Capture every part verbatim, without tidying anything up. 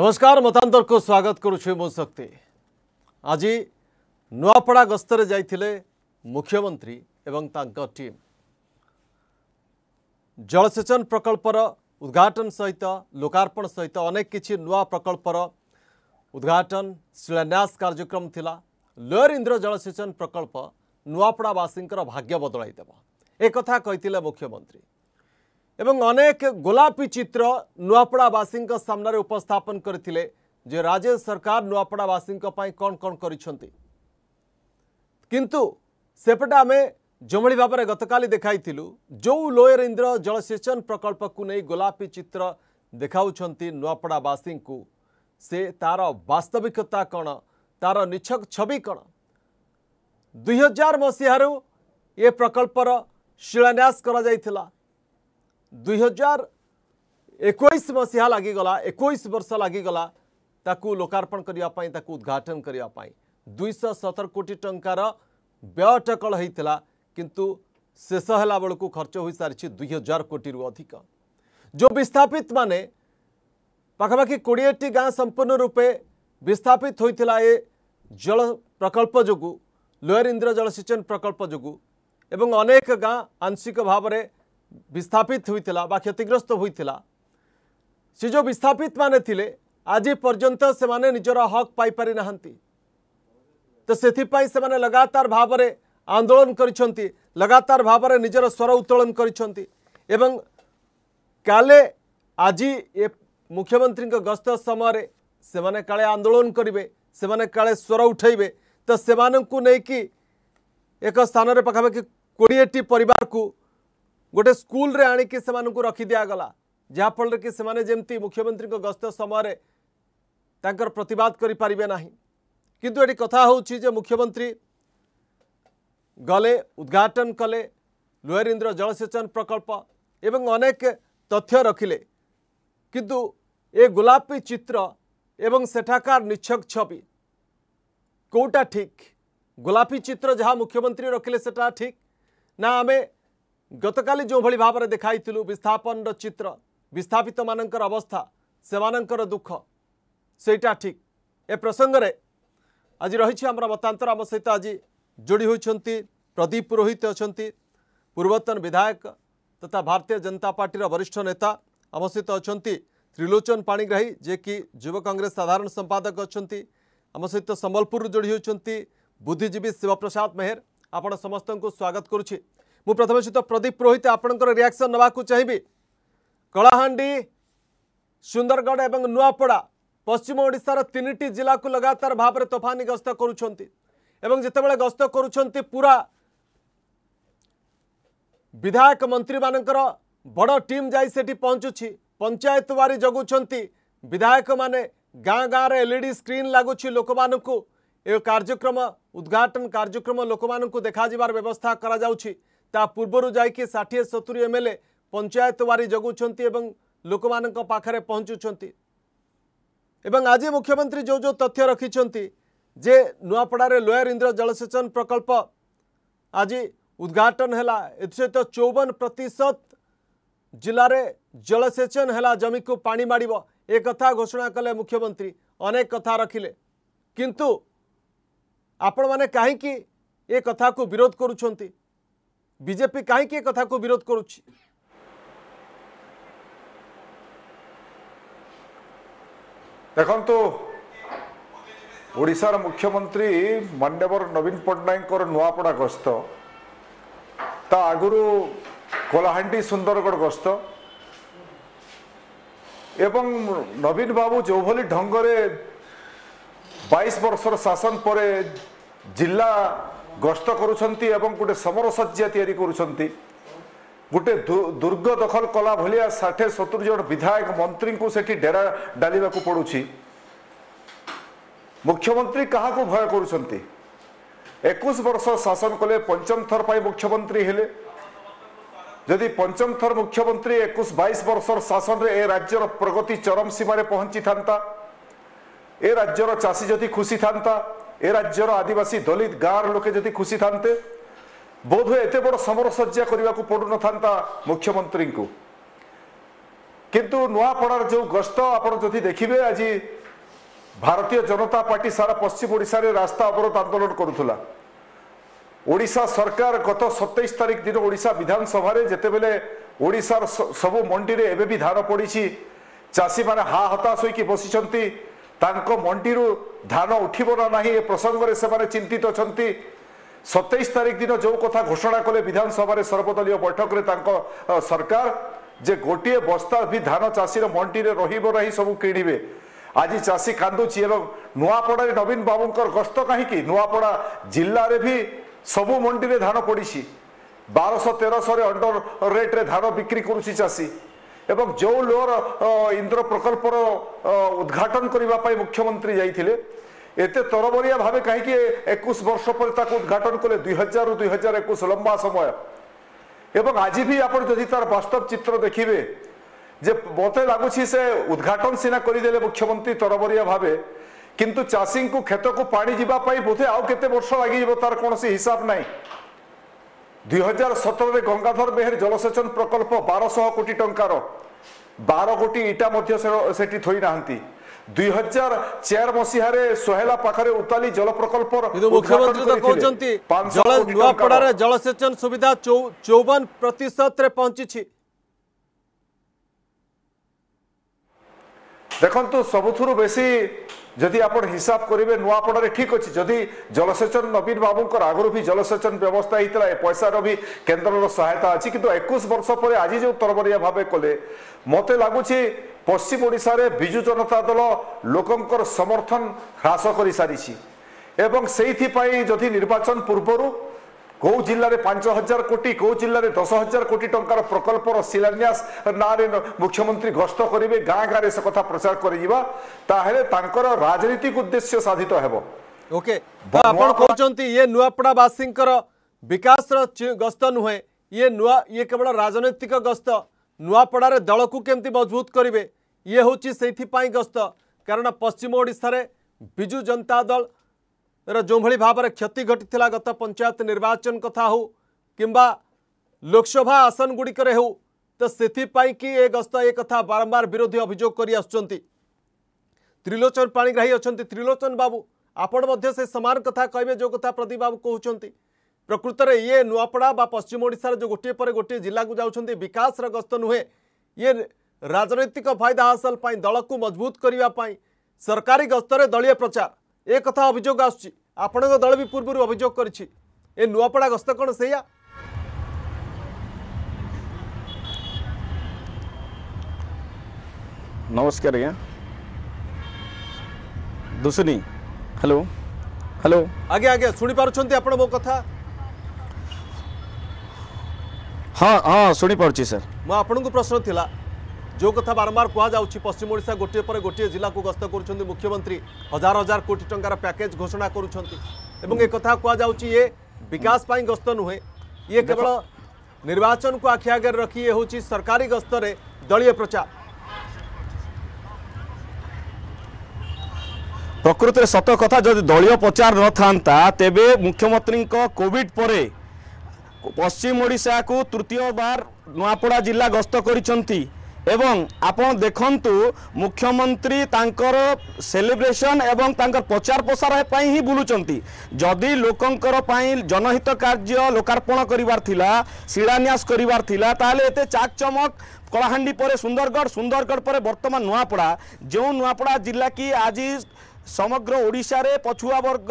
नमस्कार मतांतर को स्वागत करुछे मो शक्ति। आज नुआपड़ा गस्तरे जाइथिले मुख्यमंत्री एवं तांका टीम जलसेचन प्रकल्पर उद्घाटन सहित लोकार्पण सहित अनेक किछि नुआ प्रकल्पर उद्घाटन शिलान्यास कार्यक्रम थिला। लोअर इंद्र जलसेचन प्रकल्प नुआपड़ावासींकर भाग्य बदलाइ देबो ए कथा कहिथिले मुख्यमंत्री एवं अनेक गोलापी चित्र नुआपड़ावासी सामने उपस्थापन करथिले जे राज्य सरकार नुआपड़ावासी कौन कौन करिछंती। किंतु सेपटे आम जमली भाव में गतकाली देखाइथिलु जो लोयर इंद्र जलसेचन प्रकल्प को नहीं गोलापी चित्र देखाउछंती नुआपड़ावासी को से तार वास्तविकता कौन तार निछक छवि कौन। दुई हजार मसीहारू ये प्रकल्पर शिलान्यास करा जाइथिला। दुई हजार इक्कीस मसीहा लगिगला इक्कीस वर्ष लगिगला ताकू लोकार्पण करने ताकू उद्घाटन करने दुईश सतर कोटी टंकार व्यय टकल होता किंतु शेष होला बेलू खर्च हो सारी दुई हजार कोटी रु अधिक। जो विस्थापित माने पाखापाखि कोड़े टी गाँ संपूर्ण रूपे विस्थापित होता ये जल प्रकल्प जोगु लोअर इंद्र जलसेचन प्रकल्प जोगु एवं अनेक गाँ आंशिक भाव में विस्थापित होता बा क्षतिग्रस्त होता। से जो विस्थापित माने थिले आज पर्यंत से माने निजरा हक पाई पारि नाहंती तो सेथिपाई से माने लगातार भाव में आंदोलन करिछंती, लगातार भाव में निजरा स्वर उत्तोलन करिछंती एवं काले आज ये मुख्यमंत्री गस्त समय से माने काले आंदोलन करेंगे से माने काले स्वर उठेबे तो से मानकु नै कि एक स्थान में पाखापाखि कोड़े टी परिवार को गोटे स्कूल रे आने की सेमानन को रखी दिगला जहाँफल कि सेमाने जमती मुख्यमंत्री गस्त समय तांकर प्रतिवाद करें ना। किंतु ये कथा हो मुख्यमंत्री गले उद्घाटन कले लोअर इंद्र जलसेचन प्रकल्प एवं अनेक तथ्य रखिले किंतु ये गोलापी चित्र एवं सेठाकार निछक छवि कोटा ठीक। गोलापी चित्र जहाँ मुख्यमंत्री रखिले सेटा ठीक ना। आम गतकाली जो भली भाव में देखाई विस्थापन चित्र विस्थापित मानकर अवस्था से मानकर दुख सेटा ठीक। ए प्रसंग रे आज रही आम मतांतर आम सहित आज जोड़ी होती प्रदीप पुरोहित अच्छा पूर्वतन विधायक तथा भारतीय जनता पार्टी वरिष्ठ नेता आम सहित अच्छा त्रिलोचन पाणिग्राही जे कि युव कांग्रेस साधारण संपादक अच्छा आम सहित संबलपुर जोड़ी होती बुद्धिजीवी शिवप्रसाद मेहर। आपण समस्त को स्वागत करुच्ची। मु प्रथम सहित प्रदीप पुरोहित आपणकर रिएक्शन नवा चाहिए। कलाहांडी सुंदरगढ़ एवं नुआपड़ा पश्चिम ओडिशार तीन जिला को लगातार भाव में तोफानी गस्त एवं जितेबाला गस्त कर पूरा विधायक मंत्री मानकर बड़ टीम जाई सेठी पहुँचुछि। पंचायत वारी जगुंट विधायक माने गाँ गाँव एलईडी स्क्रीन लगुच लोक मानक कार्यक्रम उद्घाटन कार्यक्रम लोक मानक देखा व्यवस्था करा ता पूर्वर जाकि षाठी सतुरी एम एल ए पंचायत वारी जगुंट लोक पाखे पहुँचुं। आज मुख्यमंत्री जो जो तथ्य रखिंट जे नुआपड़ा लोयर इंद्र जलसेचन प्रकल्प आज उद्घाटन है सहित तो चौवन प्रतिशत जिले में जलसेचन है जमी को पानी माड़ एक कथा घोषणा कले मुख्यमंत्री अनेक कथा रखिले किंतु आपण मैने कहीं ये कथा को विरोध करुंट बीजेपी काहे के कथा को विरोध करुछि। देखंतु ओडिशा रा मुख्यमंत्री माननीय नवीन पट्टनायक नुआपड़ा गस्त ता आगुरु कोलाहांडी सुंदरगढ़ गस्त एवं नवीन बाबू जो भली ढंग रे बाईस वर्षर शासन पर जिला गस्त करुछंती एवं गोटे समरसज्जा तैयारी करुछंती गोटे दुर्ग दखल कला भलिया साठे सतुरी जन विधायक मंत्री को सेठी डेरा डालिबा को पड़ुछि। मुख्यमंत्री कहा को भय करुछंती। इक्कीस वर्ष शासन कले पंचम थर पाई मुख्यमंत्री हेले जदि पंचम थर मुख्यमंत्री इक्कीस बाईस वर्षर शासन रे ए राज्यर प्रगति चरम सीमा रे पहुंची थांता ए राज्यर चासी जदि खुशी थांता ए राज्यर आदिवासी दलित गाँव लोके जदि खुशी थान्ते बोधहुए एते बड़ समरसज्जा करने को पड़ू न था मुख्यमंत्री को किंतु नुआपड़ार जो गस्त आप देखिए आज भारतीय जनता पार्टी सारा पश्चिम ओडिशा रे रास्ता अवरोध आंदोलन करुला। ओडिशा सरकार गत सत्ताईस तारिख दिन ओडिशा विधानसभा रे जते बेले ओडिशा सबु मंडी रे एबे भी धान पड़ी चाषी माने हा हताश होइकी बसिसंती मंडी रु धान उठिबो ना नाही ए प्रसंग रे से माने चिंतित छंती। सत्ताईस तारिख दिन जो कथा घोषणा कले विधानसभा रे सर्वदलीय बैठक रे तांको सरकार जे गोटे बस्ता भी धान चाषी रे मंडी रे रहिबो नाही सब किणिबे। आज चाषी कांदुची एवं नुआपड़ा नवीन बाबूंकर गस्त कहीं नुआपड़ा जिल्ला रे भी सबु मंडी रे धान पड़ी बारह तेरह अंडर रेट रे धान बिक्री करुची चाषी एवं जो लोअर इंद्र प्रकल्पर उद्घाटन करने मुख्यमंत्री जाइए एते तरबरिया भाव कहीं इक्कीस वर्ष पर उद्घाटन कले दुई हजार दुई हजार इक्कीस लंबा समय एवं आज भी आप तार वास्तव चित्र देखिए जे मत लगुच से उद्घाटन सीना करदे मुख्यमंत्री तरबरिया भावे किंतु चाषी को खेत को पानी जीवाई बोधे आउ के वर्ष लगे तार कौन हिसाब ना। दुई हजार सतर गंगाधर बेहर जलसेचन प्रकल्प बारह कोटी टंकार बारह कोटी इटा से थोई ना दुई हजार चार मसीह सोहेला पाखरे उताली जल प्रकल्प मुख्यमंत्री कहते जलसेचन सुविधा चौवन प्रतिशत पहुंची। देखो सबुथुरु बेसी जदि आप हिसाब करेंगे नुआपड़े ठीक अच्छे जदि जलसेचन नवीन बाबूंकर आगुरी भी जलसेचन व्यवस्था होता है पैसार भी केन्द्र सहायता अच्छी किंतु इक्कीस वर्ष पर आज जो तरबरिया भाव कले मत लगुच पश्चिम ओडिशा रे बिजु जनता दल लोकंकर समर्थन ह्रास कर सारी जदि निर्वाचन पूर्वर कौ जिले में पांच हजार कोटी कौ जिले में दस हजार कोटी टंकार प्रकल्पर शिलान्यास ना मुख्यमंत्री गस्त करेंगे गाँ गाँव से कथा प्रचार कर राजनीतिक उद्देश्य साधित हेबो। ओके आपण कहउचंती ये नुआपड़ा बासिंकर विकास रो गस्त नुहे ये नुआ ये केवल राजनीतिक गस्त नुआपड़ा रे दल को केमती मजबूत करेंगे ये होची सेथि पाई गस्त कारण पश्चिम ओडिशा रे बिजु जनता दल जो भली भाव में क्षति घटी गत पंचायत निर्वाचन कथा हो किंबा लोकसभा आसन गुड़िक हो तो से गस्त ये कथा बारंबार विरोधी अभियोग कर आसुंच। त्रिलोचन पाणिग्राही अच्छा त्रिलोचन बाबू आपण से सामान कथा कहे जो कथा प्रदीप बाबू कहते प्रकृत में ये नुआपड़ा बा पश्चिम ओडिशा जो गोटे पर गोटे जिला को जाऊँच विकास गस्त नुहे ये राजनैतिक फायदा हासिल पर दल को मजबूत करने सरकारी गस्तर दलीय प्रचार एक कथा अभियोग आपण दल भी पूर्व अभियोग कर नुआपड़ा गस्त कौन से नमस्कार अज्ञा दुसुनी हेलो हेलो आगे आगे सुनी पार्टी आप कथा हाँ हाँ शुणी पार्टी सर मो आपण को प्रश्न थिला जो कथा बारंबार कहुच्छी पश्चिम ओडिशा गोटे पर गोटे जिला को गस्त कर मुख्यमंत्री हजार हजार कोटी टंकार पैकेज घोषणा करुँच एक कथा कहुच्छी ये विकास पाई गस्त नुहे ये केवल निर्वाचन को आखि आगे रखी ये हूँ सरकारी गस्त रे दलीय प्रचार प्रकृत सत कथा जब दलीय प्रचार न था तेबे मुख्यमंत्री कोविड पर पश्चिम ओडिशा को तृतीय बार नुआपड़ा जिला गस्त कर एवं आपण देखंतु मुख्यमंत्री तांकर सेलिब्रेशन एवं तांकर प्रचार प्रसार पाई ही बुलुचंती जदि लोकंकर पाई जनहित कार्य लोकार्पण करिवार थिला शिलान्यास करिवार थिला ताले एते चाकचमक कलाहांडी पर सुंदरगढ़ सुंदरगढ़ पर वर्तमान नुआपड़ा जो नुआपड़ा जिला की आज समग्र ओडिशा रे पछुआ वर्ग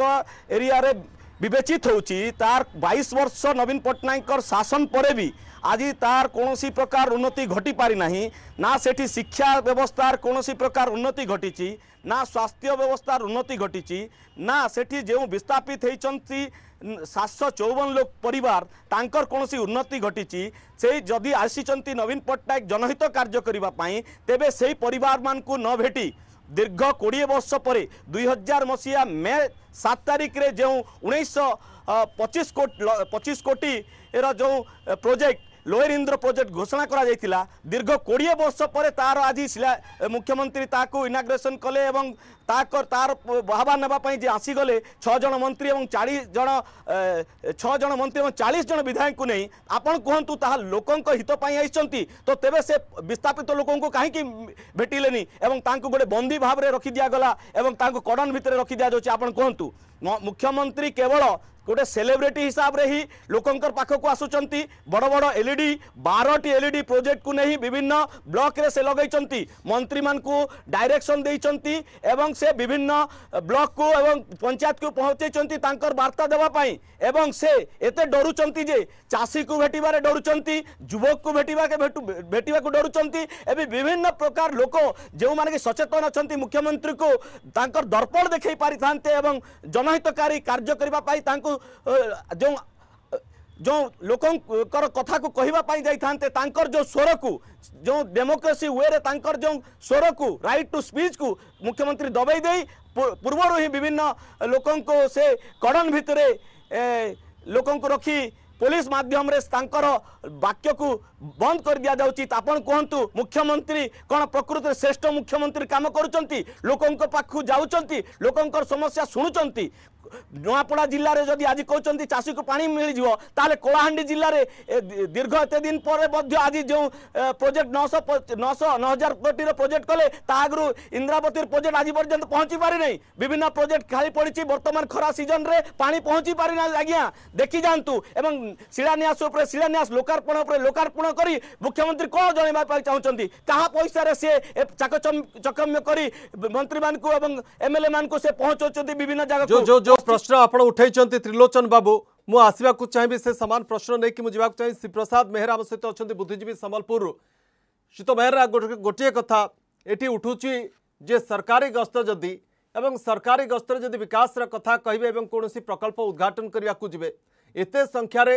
एरिया रे विवेचित होउची तार बाईस वर्ष नवीन पट्टनायक शासन पर भी आज तार कौन सी प्रकार उन्नति घटी पारी नहीं ना सेठी शिक्षा व्यवस्था कौन सी प्रकार उन्नति घटी ना स्वास्थ्य व्यवस्था उन्नति घटी ना सेठी जो विस्थापित होती सात सौ चौवन लोक परिवार तांकर कौन सी उन्नति घटी से जदि आसी नवीन पट्टनायक जनहित कार्य करने तेबे से परिवार मान को न भेटी दीर्घ कोड़े वर्ष पर दुई हजार मसीहा मे सात तारिख रे जो उन्नीस सौ पचीस कोटी पचीस कोटी रो जो प्रोजेक्ट लोयरिंद्र प्रोजेक्ट घोषणा करा दीर्घ कोड़े वर्ष पर तार आज शिला मुख्यमंत्री ताकू इनाग्रेसन कले एवं ताकर तार बहावा नापी जे आसीगले छः जन मंत्री और चालीस जन छः जन मंत्री और चालीस जन विधायक को नहीं आपण कहतु ता लोक हित आई तो तेबे से विस्थापित लोक कहीं भेटिले गोटे बंदी भाव में रखी दिगला कड़न भितर रखी दि जाऊँगी आपड़ कहतु मुख्यमंत्री केवल गोटे सेलिब्रिटी हिसाब रे ही लोकंकर पाखक आसुचंती बड़ बड़ एलईडी बारह टी एलईडी प्रोजेक्ट को नहीं विभिन्न ब्लॉक रे से लगैचंती मंत्री मान को डायरेक्शन देइचंती एवं से विभिन्न ब्लॉक को एवं पंचायत को पहुंचैचंती तांकर वार्ता देबा पई एवं से एते डरुचंती जे चासी को भेटिबारे डरुचंती युवक को भेटिबा के भेटु भेटिबा को डरुचंती एबे विभिन्न प्रकार लोक जे माने के सचेतन अछंती मुख्यमंत्री को तांकर दर्पण देखै पारि थानते एवं जनहितकारी कार्य करबा पई तांको जो जो लोकंकर कथा को कहवाई जाते जो स्वर को जो डेमोक्रेसी वे रे तांकर जो स्वर को राइट टू स्पीच को मुख्यमंत्री दबाई दे पूर्वर ही विभिन्न लोकन को से कड़न भितर लोकन को रखी पुलिस माध्यम रे तांकर वाक्य को बंद कर दिया जाउची तापन कहतु मुख्यमंत्री कौन प्रकृति श्रेष्ठ मुख्यमंत्री काम करुचंती लोकन पाखु जाउचंती लोकन समस्या सुनुचंती नुआपड़ा जिले में जदि आज कहते चाषी को पानी मिल जीवो ताले कोलाहांडी जिले में दीर्घ एत दिन पर आज जो प्रोजेक्ट नौश नौश नौ हजार कोटी प्रोजेक्ट कले आगु इंद्रावती प्रोजेक्ट आज पर्यंत पहुँची पारि नहीं विभिन्न प्रोजेक्ट खाली पड़ी बर्तमान खरा सीजन रे पानी पहुँची पारि ना आज्ञा देखी जातु एवं शिलान्यास उपर शिलान्यास लोकार्पण उपर लोकार्पण करी मुख्यमंत्री कौन जनवाई चाहते क्या पैसा सी चकचम्य कर मंत्री मान को एमएलए मान को पहुँचा विभिन्न जगह प्रश्न आपड़ उठाई त्रिलोचन बाबू मु आसवाक चाहिए से सामान प्रश्न नहीं कि मुझे चाहिए शिवप्रसाद मेहरा आम सहित अच्छा बुद्धिजीवी सम्बलपुर शीत मेहरा गोटे कथा ये उठूची जे सरकारी गस्त जदि एवं सरकारी गस्तर जदि विकास कथा कहे कौन प्रकल्प उद्घाटन करने जबे एत संख्यार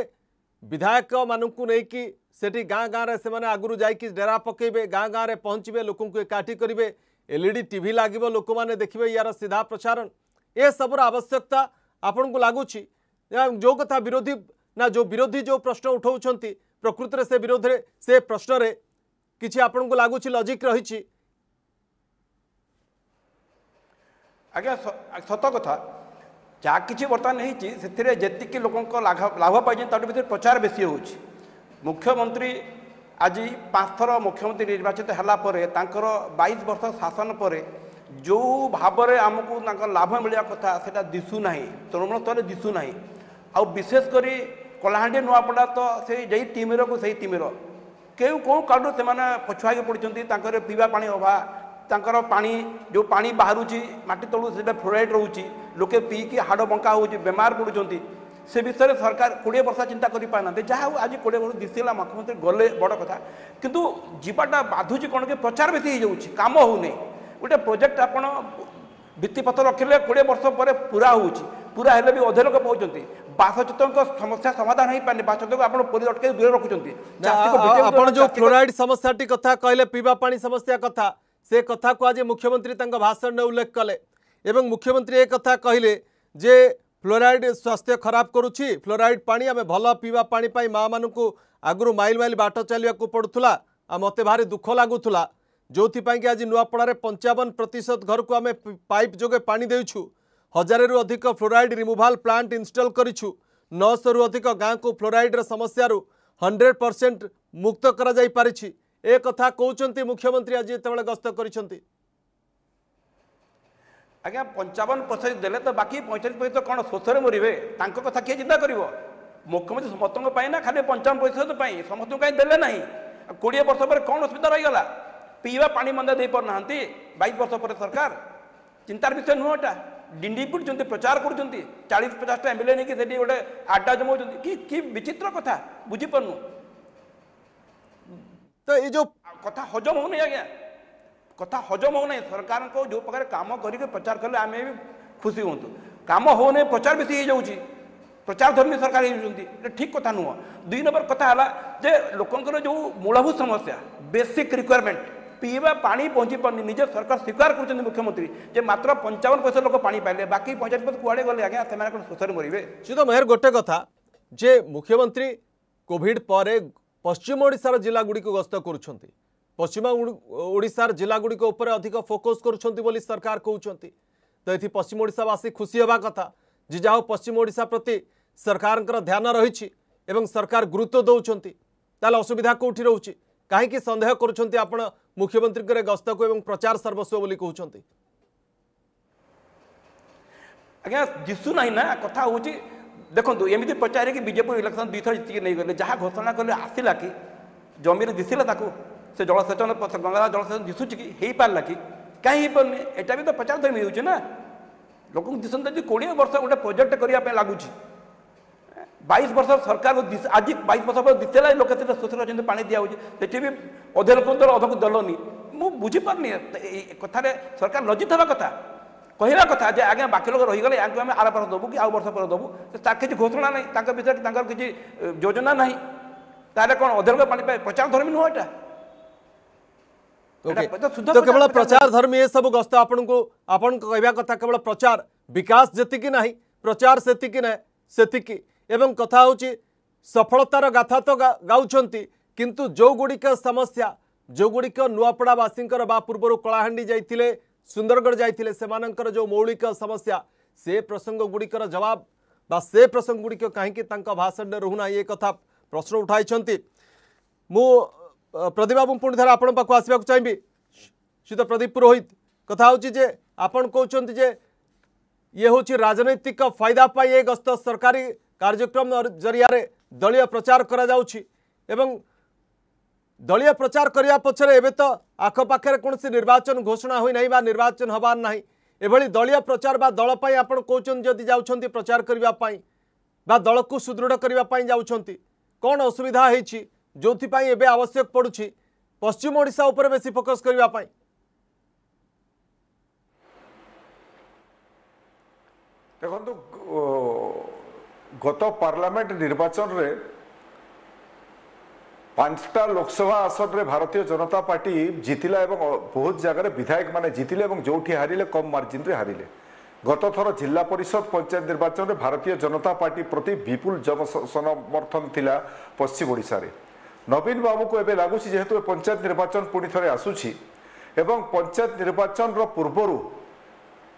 विधायक मानू नहीं कि गाँ गाँव से आगुरी जारा पकड़े गाँ गाँव में पहुँचे लोक एकाठी करेंगे एलईडी टीवी लगे लोक मैंने देखिए यार सीधा प्रसारण ए सबुर आवश्यकता आपन को लगुच जो कथा विरोधी ना जो विरोधी जो प्रश्न उठाऊँच प्रकृति से विरोध रे से प्रश्न रे किसी आपन को लगुच लॉजिक रही आज्ञा सत कथा जहाँ कि बर्तमान होती जीक लोक लाभ पाई भर प्रचार बेसी हो मुख्यमंत्री आज पांच थर मुख्यमंत्री निर्वाचित होगापर तर बाईस वर्ष शासन पर जो भाव में आमको लाभ मिलवा कथा से दिशुना तृणमूल स्तर दिशुना आ विशेषकर कलाहांडी नुआपड़ा तो से जी तिमिर को सही तिमिर क्यों कौ कारण से पछुआ पड़ते पीवा पा अभाव पा जो पा बाहर मटी तलू से फ्लोराइड रोचे लोके पीकि हाड़ बंका हो बेमार पड़ुंट से विषय सरकार कोड़े वर्ष चिंता कर पारना जहाँ आज कोड़े वर्ष दिशा मुख्यमंत्री गले बड़ कथा कितु जीवाटा बाधुची कौन के प्रचार बेसी हो जाऊँगी कम हो गोटे प्रोजेक्ट आपड़ भित्तिपत्र रखिले कोड़े वर्ष पर पूरा हो पूरा हेल्ले भी अधे लोक पाँच बासच्युत समस्या समाधान हो पारे बासच्युत को आप अटके दूर रखुच्च जो फ्लोराइड समस्या कथा कहले पीवा पानी समस्या कथा से कथा को आज मुख्यमंत्री भाषण में उल्लेख कले एवं मुख्यमंत्री एक कथा कहले जे फ्लोराइड स्वास्थ्य खराब करुच्ची फ्लोराइड पानी आम भल पीवा पानी माँ मानू आगु माइल माइल बाट चलवाक पड़ूला आ मत भारी दुख लगुला जो कि आज नुआपड़े पंचावन प्रतिशत घर को आम पाइप जोगे पानी देउछु हजार रु अधिक फ्लोराइड रिमुवाल प्लांट इंस्टॉल करिछु नौश रु अधिक गाँ को फ्लोराइड समस्या रु हंड्रेड परसेंट मुक्त करा जाई पारिछि ए कथा कहउचंती मुख्यमंत्री आज जेतेबेले गस्त करिसंती आज्ञा पंचावन प्रतिशत देले तो बाकी पैंतालीस प्रतिशत कौन शोषण मरबे तांको कथा किए चिंता कर मुख्यमंत्री समस्तों पाई ना खाली पंचावन प्रतिशत समस्त कहीं देले नहीं कोड़े वर्ष पर कौन असुविधा रहीगला पीवा पानी मंदा दे पार नहांती बाईस वर्ष पर सरकार चिंतार विषय नुहटा डिंडी पिटुंती प्रचार करुँच चालीस पचास एम एल ए नहीं गोटे आड्डा जमाउंट कि विचित्र कथा बुझीपरनु तो ये जो कथा हजम हो नहीं आज्ञा कथा हजम हो नहीं सरकार को जो प्रकार काम करके प्रचार कले आम भी खुशी हूँ काम हो नहीं प्रचार बेसी हो जाऊँगी प्रचार धर्मी सरकार हो ठीक कथा नुह दुई नंबर कथा है जे लोकंर जो मूलभूत समस्या बेसिक रिक्वायरमेंट पीवा पानी पहुँची पारनी निजे सरकार स्वीकार करते मुख्यमंत्री जे मात्र पंचावन पैसा लोक पानी पाइले बाकी पैंचाश पद कड़े गले आज्ञा से शोषण मरबे सीधा मेहर गोटे कथा जे मुख्यमंत्री कोविड पर पश्चिम ओडिशार जिलागुड़ी को गस्त करुछंती पश्चिम ओडिशार जिलागुड़ी को ऊपर अधिक फोकस करुछंती बोली सरकार कहउछंती। तो एथि पश्चिम ओडिशावासी खुशी होबा कथा जे जाओ पश्चिम ओडिशा प्रति सरकारक ध्यान रही एवं सरकार गुरुत्व दउछंती। ताले असुविधा कोठी रहउची काहेकि संदेह करुछंती आपण मुख्यमंत्री करे गस्त को एवं प्रचार सर्वस्व बोली कहउछंती। अगे दिसु नाही ना कथा होउची देखो एमती पचारे कि बीजेपी इलेक्शन दुई थर जीतिक नहीं गले जहाँ घोषणा कले आसला कि जमीन दिशा से जलसेचन गंगा जलसेचन दिशुच कि हो पारा कि कहीं पारे एटा भी तो पचार हो ना लोक दिशा कोड़े वर्ष गोटे प्रोजेक्ट करने लगुच बाईस वर्ष सरकार आज बाईस वर्ष पर दिशा लोक शोषण अच्छे पा दिया से भी अधे लोक अधक दलनी मुझे बुझीपारनी कथार सरकार लज्जित हवा कथा कहला कथा आज्ञा बाकी लोग रहीगले या आर वर्ष देवु कि आउ वर्ष पर देवु कि घोषणा नहीं विषय किसी योजना ना तार कौन अधर्म पाने प्रचार धर्मी नुहटा तो केवल प्रचार धर्मी ये सब गस्त आपन कहवा कथा केवल प्रचार विकास जेतिक नाही प्रचार सेतिक ना सेतिक एवं कथा होची सफलतार गाथा तो गाउछंती किंतु जो गुड़िक समस्या जो गुड़िक नुआपड़ावासींकर बा पूर्वर कलाहांडी जाइतिले सुंदरगढ़ जाइतिले सेमानंकर जो मौलिक समस्या से प्रसंग गुड़िकर जवाब बा से प्रसंग गुड़िक कहीं भाषण रुना ये कथा प्रश्न उठाई मु प्रदीप बाबू पुणी थे आपण पाक आसवा चाहिए श्रीत प्रदीप पुरोहित कथा होची आपण कहते जे ये हूँ राजनैतिक फायदा पाई ये गस्त सरकारी कार्यक्रम जरिया दलीय प्रचार करा जाउछि एवं दलीय प्रचार करने पचर एवं तो आखपाखे कौन निर्वाचन घोषणा होना बा निर्वाचन हबार ना एभली दलीय प्रचार बा दल पर आप कहते जाऊँच प्रचार करने दल को सुदृढ़ करने जाऊँच कौन असुविधा होती जो एवं आवश्यक पड़ुछि पश्चिम ओडिशा उपर बेसी फोकस करने देखो गत पार्लियामेंट निर्वाचन रे पांचटा लोकसभा आसन रे भारतीय जनता पार्टी जीतिला एवं बहुत जगह विधायक माने जीतिले एवं जोठी हारिले कम मार्जिन रे हारिले। गत थर जिला परिषद पंचायत निर्वाचन में भारतीय जनता पार्टी प्रति विपुल जन समर्थन थिला पश्चिम ओडिशा रे। नवीन बाबू को एबे लागुछि जेहेतु पंचायत निर्वाचन पुणी थरे आसुछि एवं पंचायत निर्वाचन रो पूर्वरु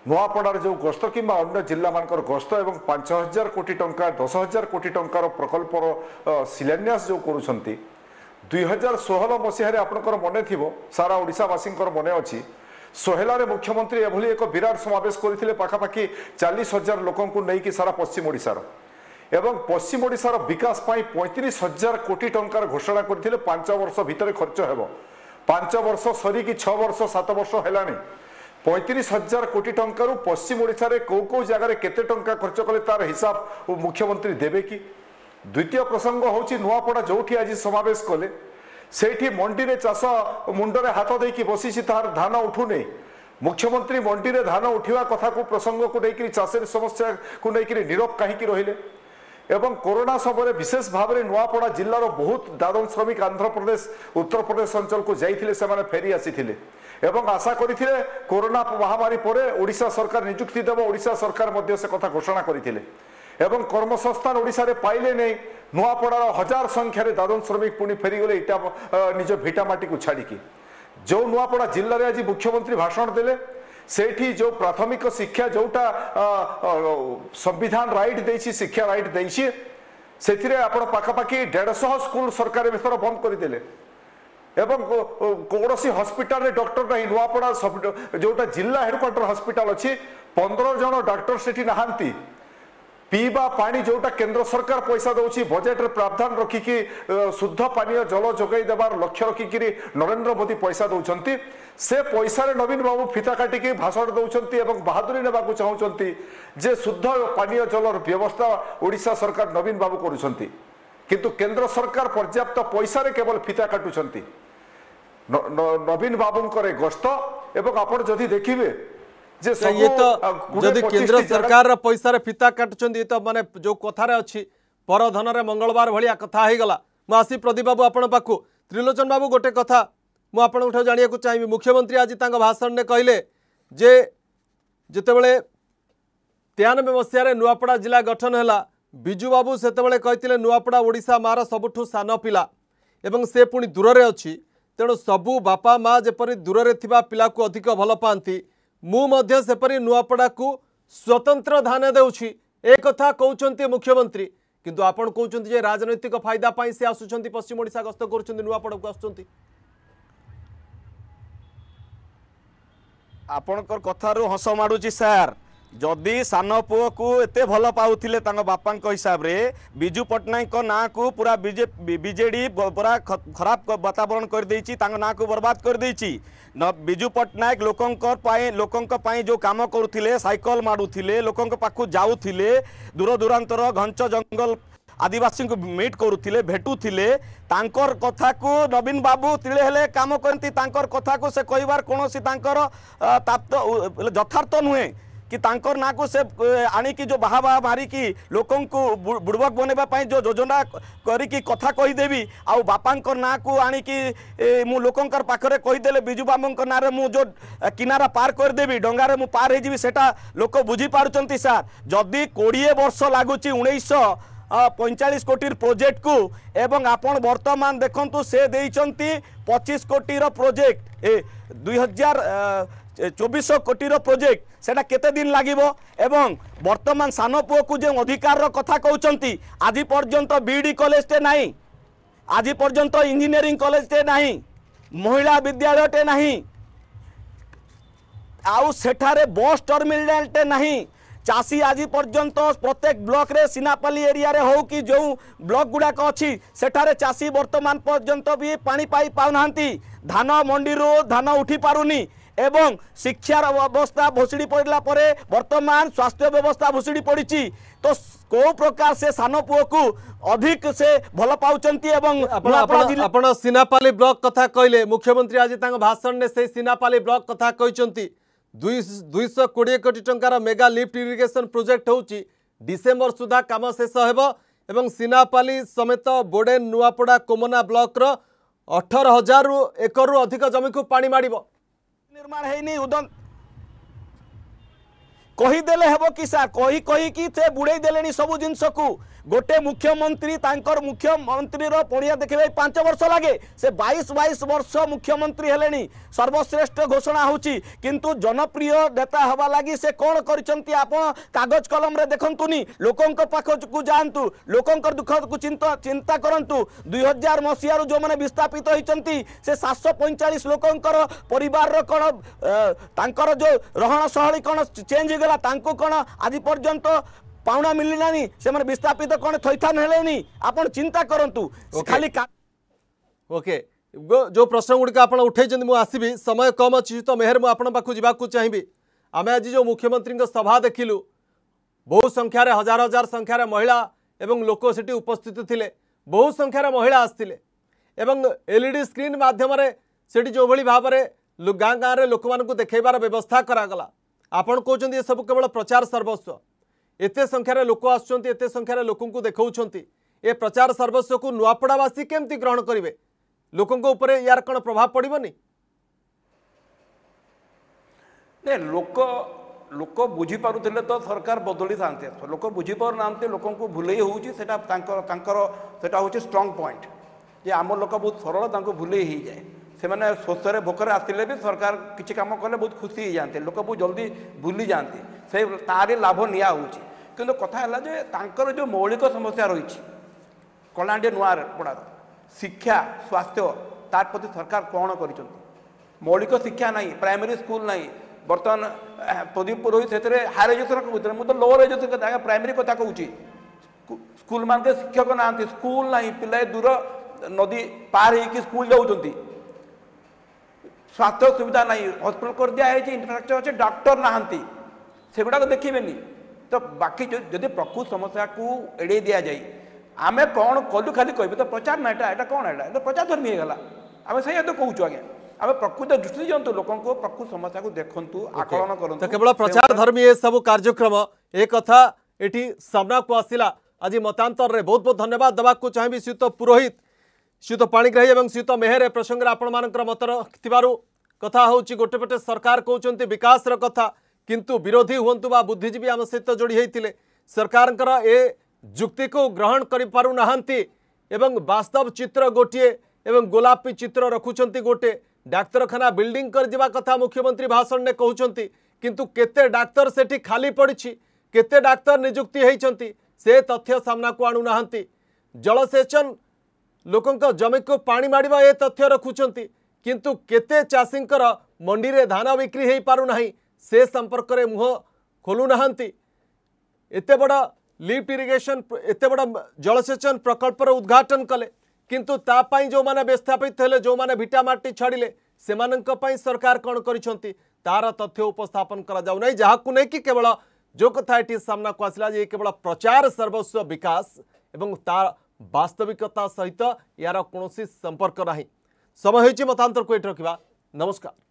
नुआपड़ार जो गस्त कि अन्य जिला मानकर गस्त एवं पांच हजार कोटी टंका दस हजार कोटी टंकार प्रकल्पर शिलान्यास जो करुछंती दुई हजार षोहल मसीह आपणकर मन थी सारा ओडावासी मन अच्छी सोहेलारे मुख्यमंत्री एभली एक विराट समावेश करथिले पाखापाखी चालीस हजार लोक नहीं सारा पश्चिम ओडिशार एवं पश्चिम ओडिशार विकास पाई पैंतीस हजार कोटी टंकार घोषणा करथिले पांच वर्ष भितर खर्च हेबो पांच वर्ष सरी कि छ वर्ष सात वर्ष हेलानी पैंतीस हजार कोटी टंकार पश्चिम ओडिशार कौ कौ जगह केते टंका खर्च कले तार हिसाब मुख्यमंत्री देबे कि द्वितीय प्रसंग होची नुआपड़ा जोठी आज समावेश कले सेठी मंडी रे चाष मुंडरे हाथ देकी बसी तार धान उठुने मुख्यमंत्री मंडी रे धान उठिवा कथा को प्रसंग को लेकर चाषी समस्या को लेकर नीरव कहीं रहिले एवं कोरोना समय विशेष भाव में नुआपड़ा जिलार बहुत दादन श्रमिक आंध्र प्रदेश उत्तर प्रदेश अंचल को जाइए से फेरी आसी एवं आशा करते कोरोना महामारी पर ओडिशा सरकार नियुक्ति देव ओडिशा सरकार मध्य से कथा घोषणा करते एवं कर्मसंस्थान ओडिशा रे पाइले नहीं नुआपड़ार हजार संख्यार दादन श्रमिक पुणी फेरीगले इटा निज भिटामाटी को छाड़िकी जो नुआपड़ा जिले में आज मुख्यमंत्री भाषण देले सेठी जो प्राथमिक शिक्षा जोटा संविधान राइट देछि शिक्षा राइट देछि सेथिरे आपण पाखापाखी डेढ़शह स्कूल सरकार भर बंद करदेले एवं कौन सी हस्पिटाल डॉक्टर नहीं नुआपड़ा जोटा जिला हेडक्वार्टर हस्पिटाल अच्छी पंद्रह जन डॉक्टर सेठी नहांती पीवा पानी जोटा केंद्र सरकार पैसा दौर बजेट रे प्रावधान रखिकी शुद्ध पानी जल जोगाई देवार लक्ष्य रखिकी नरेंद्र मोदी पैसा दौरान से पैसा नवीन बाबू फिता काटिकी भाषण दौरान एवं बहादुरी नेबा चाहते जे शुद्ध पानी जलर व्यवस्था ओडिशा सरकार नवीन बाबू करुँच किंतु केंद्र सरकार पर्याप्त पैसा केवल फिता काटुंट नवीन बाबूकर गस्त एवं आप देखिए ये तो जदि केंद्र सरकार पैसा फिता काटुंट ये तो माने जो कथार अच्छी पर धन मंगलवार भाया कथा हो गला। मु आसी प्रदीप बाबू आपण पाखु त्रिलोचन बाबू गोटे कथा मुझे जाना चाहिए मुख्यमंत्री आज तक भाषण में कहले जे जिते तेयानबे मसीह नुआपड़ा जिला गठन है विजु बाबू से कहते नुआपड़ा ओडिशा मार सबुठु सान पिला एवं से पुणी दूर में अच्छी तेणु सबू बापा माँ जपरी दूर में थिबा पिला को अधिक भल पाती मुझे सेपरी नुआपड़ा को स्वतंत्र ध्यान देउछि एक कथा कहउछन्ते मुख्यमंत्री किंतु आपण कहउछन्ते जे राजनैतिक फायदा पाई से आसुछन्ते पश्चिम ओडिशा गस्त करुछन्ते नुआपड़ा को आसुछन्ते आपणकर कथारू हस माडुछि सर जदि सान पुओ को एते भल पाउथिले तांग बापा हिसाब रे बिजू पटनायक ना को पूरा बीजेडी पूरा खराब वातावरण कर देछि तांग ना को बर्बाद कर देछि बिजू पटनायक लोकंकर पाए लोकंक पाए जो काम करुथिले साइकल माडुथिले लोकंक पाखु जाउथिले दूर दूरांतर घंच जंगल आदिवासी को मीट करुथिले भेटुथिले तांकर कथा को नवीन बाबू तिले हेले काम करती तांकर कथा को से कहिबार कोनो से तांकर ताप्त यथार्थ नुहे कि तांकर ना को से आनी की जो बाहा बाहा मारी की लोकन को बुड़बक बनेबा पई जो योजना करी की कथा कहि देबी आ बापांकर ना को आनी की मु लोकंकर पाखरे कहि देले बिजू बाबूंकर नारे मु जो किनारा पार कर देबी डंगा रे मु पार हे जीवी सेटा लोक बुझी पारुचंती सर जदी बीस वर्ष लागुची उन्नीस पैंचाश कोटीर प्रोजेक्ट को एवं आपण वर्तमान देखंतु से देइचंती पच्चीस कोटीर प्रोजेक्ट ए दुई हजार चौबीस कोटीर प्रोजेक्ट सेटा केते दिन लागिबो एवं वर्तमान सान पुओ को जे अधिकार कथा कहउचंती आज पर्यंत बीडी कॉलेज ते नाही आज पर्यंत इंजीनियरिंग कॉलेज ते नाही महिला विद्यालय ते नाही आउ सेठारे बस टर्मिनल ते नाही चासी आज पर्यंत प्रत्येक ब्लॉक रे सिनापाली एरिया रे हो कि जो ब्लॉक गुड़ाक अच्छी सेठारे चासी वर्तमान पर्यंत भी पानी पाई पाउनांती धान मंडी रो धान उठी पारुनी एवं शिक्षार व्यवस्था भुसुड़ी पड़ला परे वर्तमान स्वास्थ्य व्यवस्था भुसुड़ी पड़ी तो को प्रकार से सान पुओ को अधिक से भल पाउचंती एवं आपण सिनापाली ब्लॉक कथा कहले मुख्यमंत्री आज तांग भाषण ने से सिनापाली ब्लॉक कथा कहचंती दुईश कोड़े कोटी टंकार मेगा लिफ्ट इरिगेशन प्रोजेक्ट होची डिसेंबर सुधा काम शेष होब सिनापाली समेत बोडे नुआपड़ा कोमना ब्लॉक रो अठार हजार एकर रु अधिक जमी को पानी माड़िबो निर्माण हेनी उदन कही देले हेबो कि सर कही कही कि से बुड़े देलेनी सब जिनस को गोटे मुख्यमंत्री तांकर मुख्यमंत्री रो पड़िया देखे पांच वर्ष लगे से बाईस बाईस वर्ष मुख्यमंत्री हेलेनी सर्वश्रेष्ठ घोषणा होची किंतु जनप्रिय नेता हवा लगी से कौन करिसंती आपण कागज कलम रे देखंतुनी लोकन को पाखो को जानतु लोकन को दुख को चिंता चिंता करंतु दो हज़ार मसिया रो जो माने विस्थापित होइचंती से सात सौ पैंतालीस लोकन कर परिवार रो कोन तांकर जो रहन सहली कोन चेंज गला तांको कोन आज पर्यंत पाउना मिललानी से माने विस्थापित कोन थैथान हेलेनी आपण चिंता करंतु खाली ओके जो प्रश्न गुडी आपण उठैछन मु आसीबी समय कम अछि तो मेहर मु आपण पाखु जिबा को चाहिबी आमे आज जो मुख्यमंत्री को सभा देखिलु बहु संख्या रे हजार हजार संख्या रे महिला एवं लोक सेठी उपस्थित थिले बहु संख्या रे महिला आस्थिले एवं एलईडी स्क्रीन माध्यम रे सेठी जो भली भाव रे गां गां रे लोक मान को देखैबार व्यवस्था करा गला आपण कहउछन ये सब केवल प्रचार सर्वस्व एते संख्यार लोक आसुचंती एते संख्यार लोक को देखौछंती ए प्रचार सर्वस्व को नुआपड़ावासी केमती ग्रहण करेंगे लोकों को ऊपर यार कौन प्रभाव पड़बनी ने लोक लोक बुझी पारुथिले तो सरकार बदली था लोक बुझी पार ना लोक भूल होटा स्ट्रॉन्ग पॉइंट जे आम लोक बहुत सरल भूले ही जाए से मैंने शोषरे भोकर आसिले भी सरकार किसी काम कले बहुत खुशी हो जाते लोक बहुत जल्दी भूली जाते से तारी लाभ निया होची किंतु कथा हला जे तांकर जो मौलिक समस्या रही कलांडे नुआपड़ा शिक्षा स्वास्थ्य तार प्रति सरकार कौन कर मौलिक शिक्षा ना प्राइमरी स्कूल ना बर्तमान प्रदीप पुरोहित से हायर एजुकेशन कहते मुझे लोअर एजुकेशन प्राइमरी कथा कहूँ स्कूल मान शिक्षक ना स्कूल ना पिलाए दूर नदी पार हो स्कूल जाऊँगी स्वास्थ्य सुविधा ना हस्पिटाल कर दिया इंफ्रास्ट्रक्चर अच्छे डॉक्टर नहांती से गुड़ाक देखिए तो बाकी जब प्रकृत समस्या को एड़े दि जाए आम कौन कलु खाली कह तो प्रचार ना यहाँ कौन है प्रचार धर्मी होगा आम से कहूँ आगे आम प्रकृत दृष्टि दिंतु लोक प्रकृत समस्या को देखु आकलन करते केवल प्रचार धर्मी ये सब कार्यक्रम एक कथा ये सामना को आसला आज मतांतर में बहुत बहुत धन्यवाद देवा चाहिए श्रीयुत पुरोहित श्रीयुत पाणिग्राही और श्रीयुत मेहर प्रसंगे आपण मानकर मत रखिबारु कथा होची गोटे पटे सरकार कहउचंती विकास रो कथा किंतु विरोधी हुंतु बा बुद्धिजीवी आम सहित जोड़ी होते सरकार ए युक्ति को ग्रहण कर पारु नाहंती एवं वास्तव चित्र गोटे एवं गोलापी चित्र रखुंट गोटे डाक्तरखाना बिल्डिंग कर करवा कथा मुख्यमंत्री भाषण ने कहते किंतु केते डाक्तर सेठी खाली पड़ी केते डाक्तर नियुक्ति होती से तथ्य सामना को आणुना जलसेचन लोकंक जमी को पानी माड़वा ए तथ्य रखुंट किंतु केते चाषींकर मंडी रे धान बिक्री हो पारना से संपर्क में मुह खोलुना एत बड़ लिफ्ट इरिगेशन एत बड़ जलसेचन प्रकल्पर उद्घाटन कले किंतु तापाई जो माने विस्थापित थे जो माने भिटामाटी छाड़िले से मानंकपाई सरकार कौन करिछंती तार तथ्य उपस्थापन करा जाउ नै जहाकु नै कि केवल जो कथा एटी सामना को आसला जे केवल प्रचार सर्वस्व विकास एवं तार वास्तविकता सहित यार कोनोसी संपर्क नाही। समय होइछि मतांतर को एट रखिबा। नमस्कार।